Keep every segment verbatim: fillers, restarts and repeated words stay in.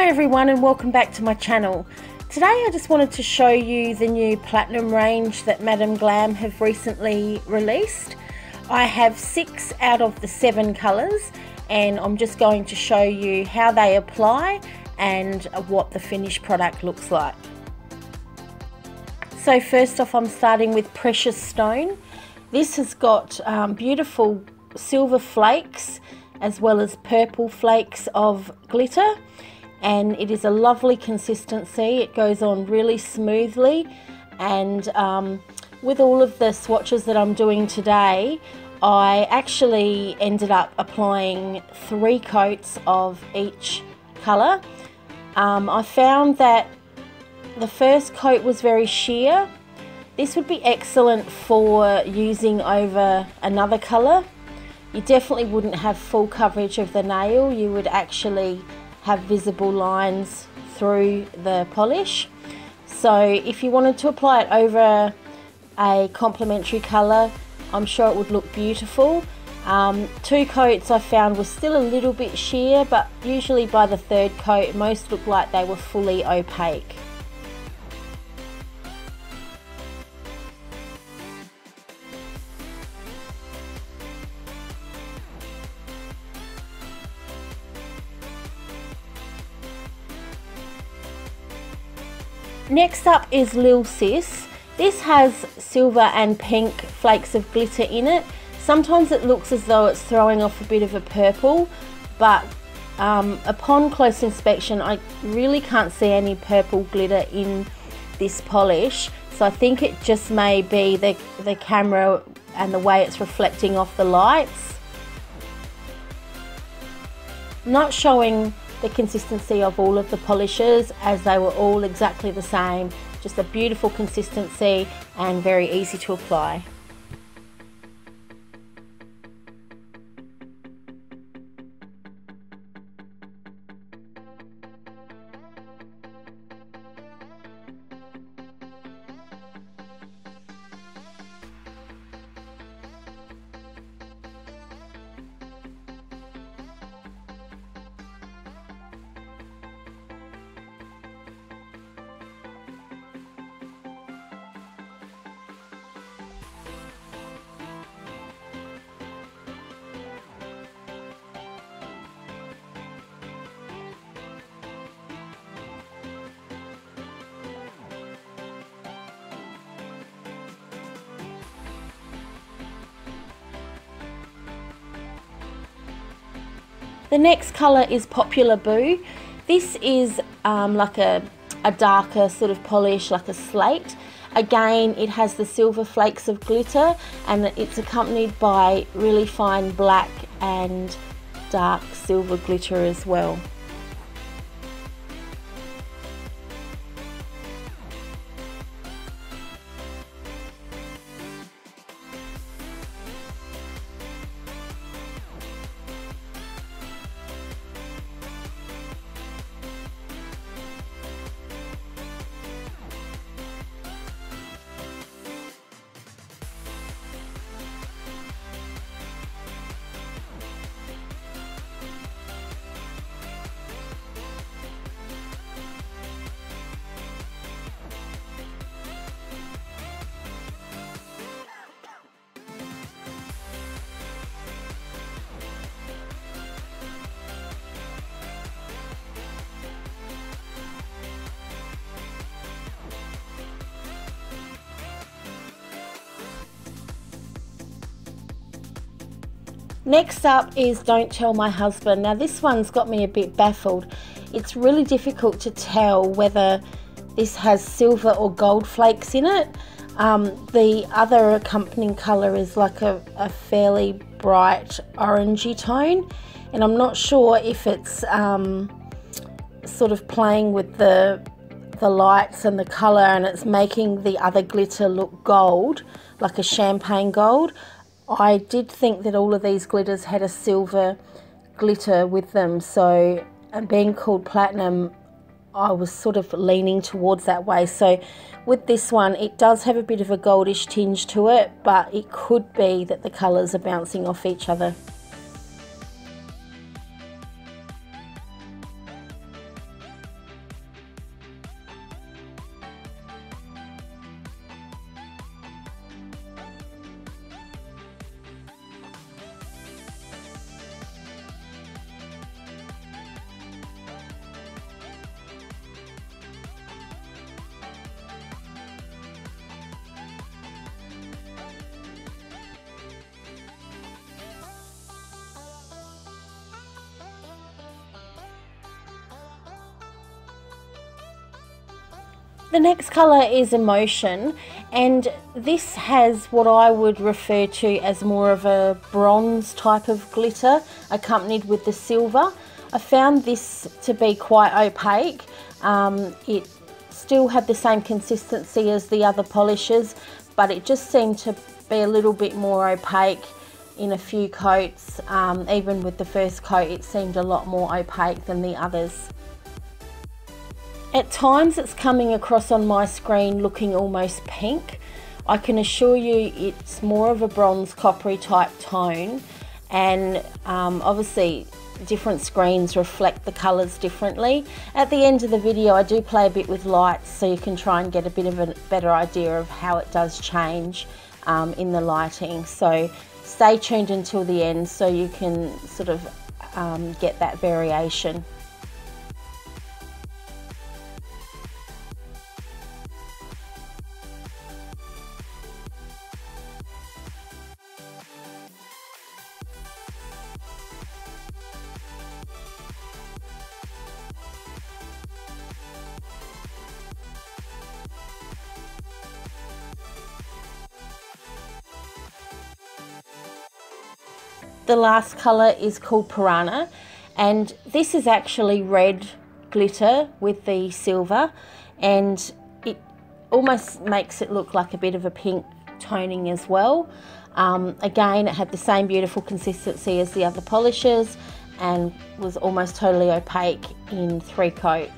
Hi everyone, and welcome back to my channel. Today I just wanted to show you the new platinum range that Madam Glam have recently released. I have six out of the seven colours, and I'm just going to show you how they apply and what the finished product looks like. So first off, I'm starting with Precious Stone. This has got um, beautiful silver flakes as well as purple flakes of glitter, and it is a lovely consistency. It goes on really smoothly, and um, with all of the swatches that I'm doing today, I actually ended up applying three coats of each colour. Um, I found that the first coat was very sheer. This would be excellent for using over another colour. You definitely wouldn't have full coverage of the nail. You would actually have visible lines through the polish. So if you wanted to apply it over a complementary colour, I'm sure it would look beautiful. Um, two coats I found were still a little bit sheer, but usually by the third coat most looked like they were fully opaque. Next up is Lil Sis. This has silver and pink flakes of glitter in it. Sometimes it looks as though it's throwing off a bit of a purple, but um, upon close inspection I really can't see any purple glitter in this polish, so I think it just may be the, the camera and the way it's reflecting off the lights. Not showing the consistency of all of the polishes, as they were all exactly the same, just a beautiful consistency and very easy to apply. The next colour is Popular Boo. This is um, like a, a darker sort of polish, like a slate. Again, it has the silver flakes of glitter, and it's accompanied by really fine black and dark silver glitter as well. Next up is Don't Tell My Husband. Now this one's got me a bit baffled. It's really difficult to tell whether this has silver or gold flakes in it. Um, the other accompanying colour is like a, a fairly bright orangey tone, and I'm not sure if it's um, sort of playing with the, the lights and the colour, and it's making the other glitter look gold, like a champagne gold. I did think that all of these glitters had a silver glitter with them, so and being called platinum, I was sort of leaning towards that way. So with this one, it does have a bit of a goldish tinge to it, but it could be that the colours are bouncing off each other. The next colour is Emotion, and this has what I would refer to as more of a bronze type of glitter accompanied with the silver. I found this to be quite opaque. Um, it still had the same consistency as the other polishes, but it just seemed to be a little bit more opaque in a few coats. Um, even with the first coat, it seemed a lot more opaque than the others. At times it's coming across on my screen looking almost pink. I can assure you it's more of a bronze coppery type tone, and um, obviously different screens reflect the colours differently. At the end of the video I do play a bit with lights so you can try and get a bit of a better idea of how it does change um, in the lighting. So stay tuned until the end so you can sort of um, get that variation. The last colour is called Piranha, and this is actually red glitter with the silver, and it almost makes it look like a bit of a pink toning as well. Um, again, it had the same beautiful consistency as the other polishes and was almost totally opaque in three coats.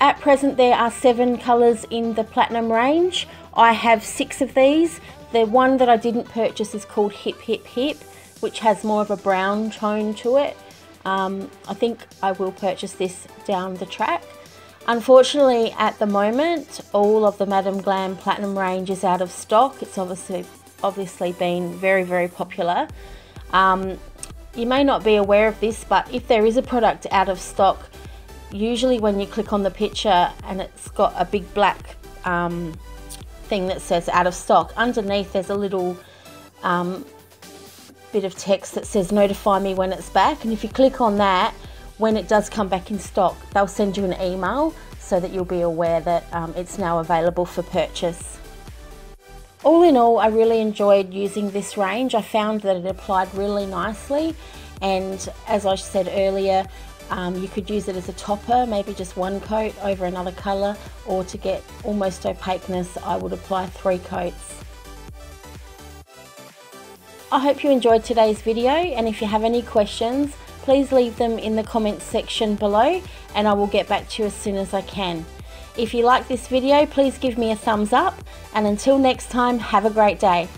At present there are seven colours in the platinum range. I have six of these. The one that I didn't purchase is called Hip Hip Hip, which has more of a brown tone to it. Um, I think I will purchase this down the track. Unfortunately at the moment all of the Madam Glam platinum range is out of stock. It's obviously, obviously been very very popular. Um, you may not be aware of this, but if there is a product out of stock, usually when you click on the picture and it's got a big black um, thing that says out of stock, underneath there's a little um, bit of text that says notify me when it's back, and if you click on that, when it does come back in stock they'll send you an email so that you'll be aware that um, it's now available for purchase. All in all, I really enjoyed using this range. I found that it applied really nicely, and as I said earlier, Um, you could use it as a topper, maybe just one coat over another colour, or to get almost opaqueness I would apply three coats. I hope you enjoyed today's video, and if you have any questions please leave them in the comments section below and I will get back to you as soon as I can. If you like this video please give me a thumbs up, and until next time, have a great day.